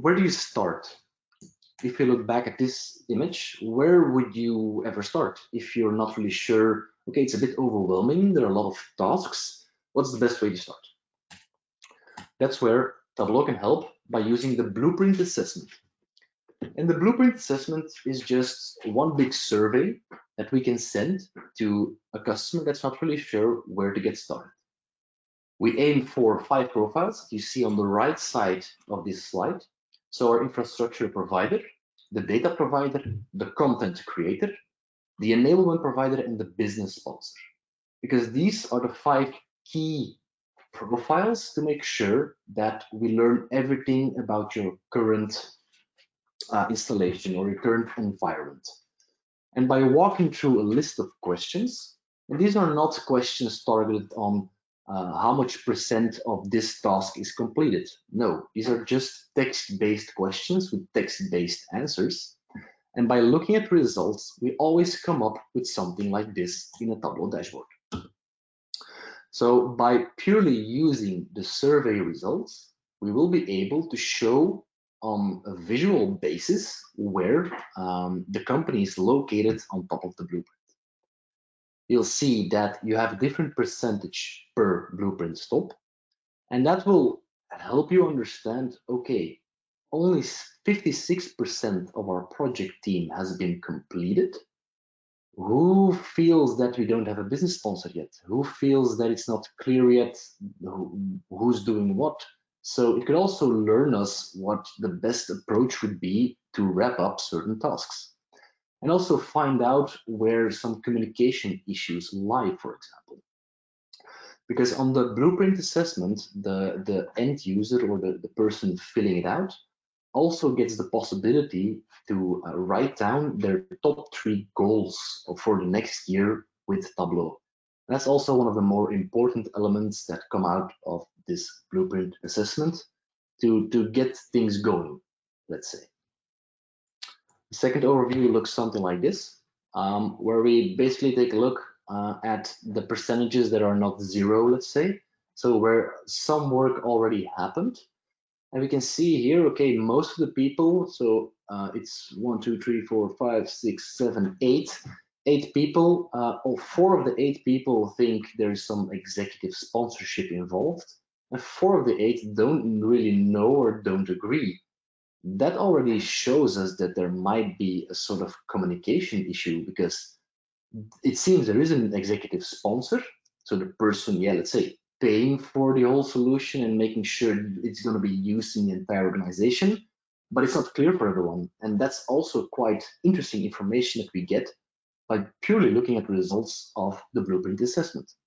where do you start? If you look back at this image, where would you ever start if you're not really sure? Okay, it's a bit overwhelming, there are a lot of tasks. What's the best way to start? That's where Tableau can help by using the Blueprint Assessment. And the Blueprint Assessment is just one big survey that we can send to a customer that's not really sure where to get started. We aim for 5 profiles you see on the right side of this slide. So our infrastructure provider, the data provider, the content creator, the enablement provider, and the business sponsor. Because these are the 5 key profiles to make sure that we learn everything about your current installation or your current environment. And by walking through a list of questions, and these are not questions targeted on how much % of this task is completed. No, these are just text-based questions with text-based answers. And by looking at results, we always come up with something like this in a Tableau dashboard. So by purely using the survey results, we will be able to show on a visual basis where the company is located on top of the blueprint. You'll see that you have a different percentage per blueprint stop, and that will help you understand, okay, only 56% of our project team has been completed. Who feels that we don't have a business sponsor yet? Who feels that it's not clear yet who's doing what? So it could also learn us what the best approach would be to wrap up certain tasks. And also find out where some communication issues lie, for example. Because on the Blueprint Assessment, the end user or the person filling it out also gets the possibility to write down their top 3 goals for the next year with Tableau. And that's also one of the more important elements that come out of this Blueprint Assessment to get things going, let's say. The second overview looks something like this, where we basically take a look at the percentages that are not 0, let's say, so where some work already happened. And we can see here, okay, most of the people, so it's 8 people, or 4 of the 8 people think there's some executive sponsorship involved, and 4 of the 8 don't really know or don't agree. That already shows us that there might be a sort of communication issue, because it seems there is an executive sponsor, so the person, yeah, let's say, paying for the whole solution and making sure it's going to be used in the entire organization, but it's not clear for everyone. And that's also quite interesting information that we get by purely looking at results of the Blueprint Assessment.